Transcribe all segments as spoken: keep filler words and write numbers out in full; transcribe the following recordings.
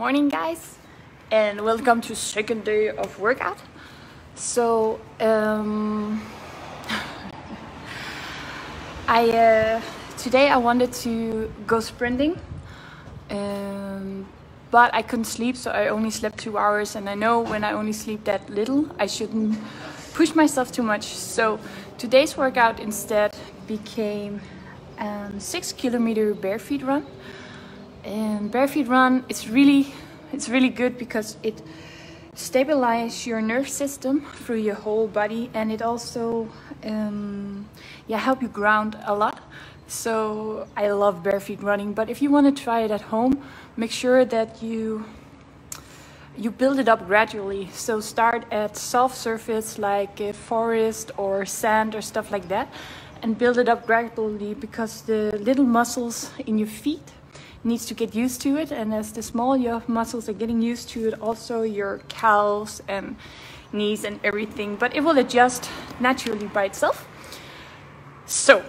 Morning guys, and welcome to second day of workout. So um, I uh, today I wanted to go sprinting, um, but I couldn't sleep, so I only slept two hours, and I know when I only sleep that little I shouldn't push myself too much. So today's workout instead became um, six kilometer bare feet run. And bare feet run, it's really it's really good because it stabilizes your nerve system through your whole body, and it also um, yeah help you ground a lot. So I love bare feet running, but if you want to try it at home, make sure that you you build it up gradually. So start at soft surface like a forest or sand or stuff like that, and build it up gradually because the little muscles in your feet needs to get used to it, and as the small your muscles are getting used to it, also your calves and knees and everything, but it will adjust naturally by itself. So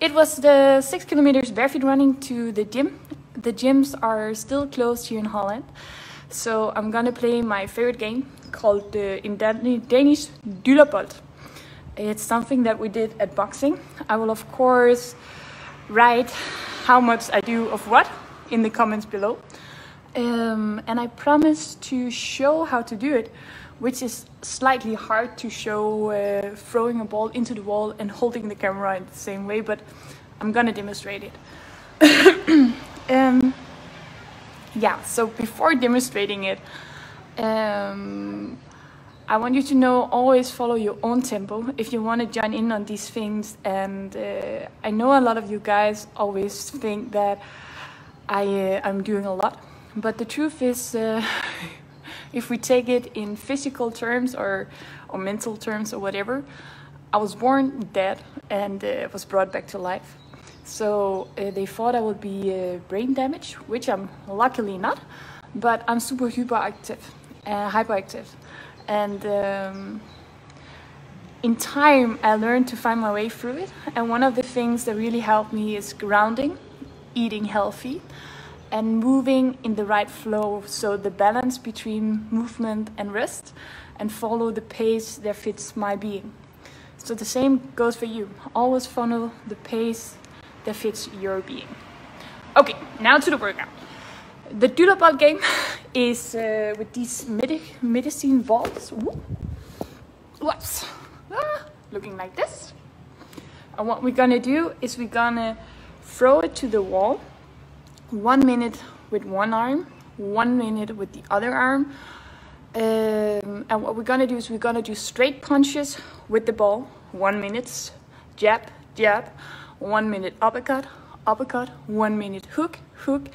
it was the six kilometers barefoot running to the gym. The gyms are still closed here in Holland, so I'm gonna play my favorite game called the, in Danish, Dulapolt. It's something that we did at boxing. I will of course write how much I do of what in the comments below, um, and I promise to show how to do it, which is slightly hard to show uh, throwing a ball into the wall and holding the camera in the same way, but I'm gonna demonstrate it. um, yeah, so before demonstrating it, um, I want you to know, always follow your own tempo if you want to join in on these things. And uh, I know a lot of you guys always think that I, uh, I'm doing a lot, but the truth is, uh, if we take it in physical terms or, or mental terms or whatever, I was born dead and uh, was brought back to life. So uh, they thought I would be uh, brain damaged, which I'm luckily not, but I'm super hyperactive, uh, hyperactive. And um, in time, I learned to find my way through it. And one of the things that really helped me is grounding, eating healthy, and moving in the right flow. So the balance between movement and rest, and follow the pace that fits my being. So the same goes for you. Always follow the pace that fits your being. Okay, now to the workout. The Dulapolt game is uh, with these medi medicine balls. Whoops. Ah, looking like this. And what we're gonna do is we're gonna throw it to the wall. One minute with one arm, one minute with the other arm. Um, and what we're gonna do is we're gonna do straight punches with the ball. One minute, jab, jab. One minute uppercut, uppercut. One minute hook, hook.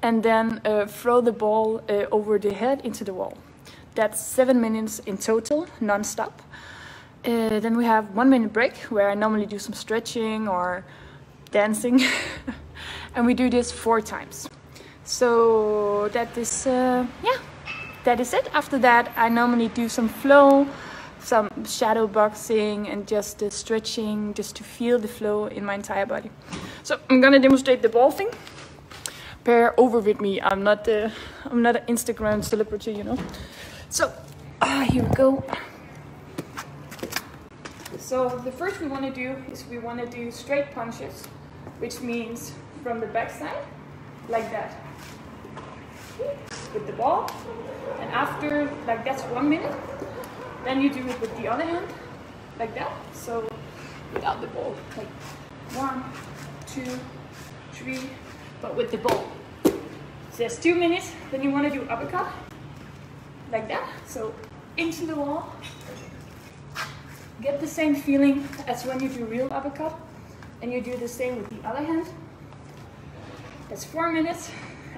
And then uh, throw the ball uh, over the head into the wall. That's seven minutes in total, non-stop. Uh, then we have one minute break where I normally do some stretching or dancing. And we do this four times. So that is, uh, yeah, that is it. After that, I normally do some flow, some shadow boxing, and just the stretching, just to feel the flow in my entire body. So I'm gonna demonstrate the ball thing. Pair over with me. I'm not uh, I'm not an Instagram celebrity, you know. So uh, here we go. So the first we want to do is we want to do straight punches, which means from the backside like that with the ball, and after like that's one minute. Then you do it with the other hand like that. So without the ball, like one, two, three. But with the ball. So that's two minutes. Then you want to do uppercut. Like that. So into the wall. Get the same feeling as when you do real uppercut. And you do the same with the other hand. That's four minutes.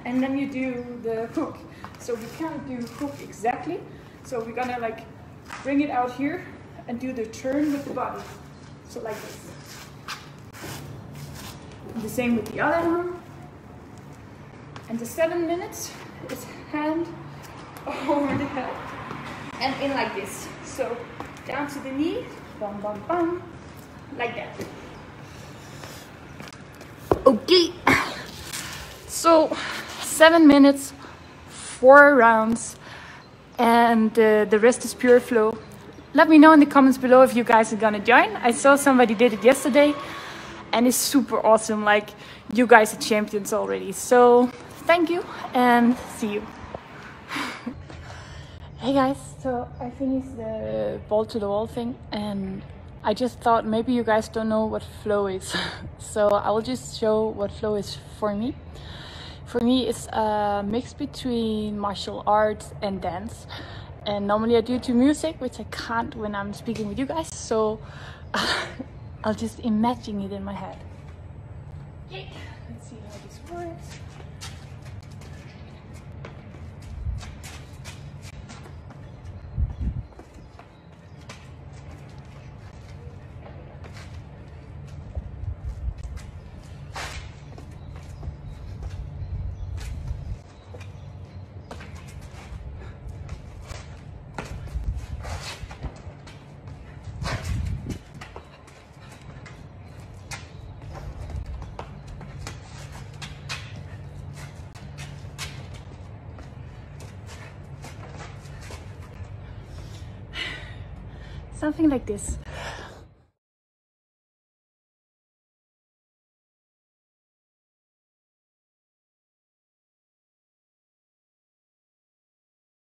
And then you do the hook. So we can't do hook exactly. So we're gonna like bring it out here and do the turn with the body. So like this. And the same with the other arm. And the seven minutes is hand over the head and in like this. So down to the knee, bum bum bum, like that. Okay, so seven minutes four rounds, and uh, the rest is pure flow. Let me know in the comments below if you guys are gonna join. I saw somebody did it yesterday, and it's super awesome. Like, you guys are champions already. So thank you, and see you. Hey guys, so I finished the ball to the wall thing, and I just thought maybe you guys don't know what flow is. So I will just show what flow is for me. For me, it's a mix between martial arts and dance. And normally I do it to music, which I can't when I'm speaking with you guys. So I'll just imagine it in my head. Okay, let's see how this works. Something like this.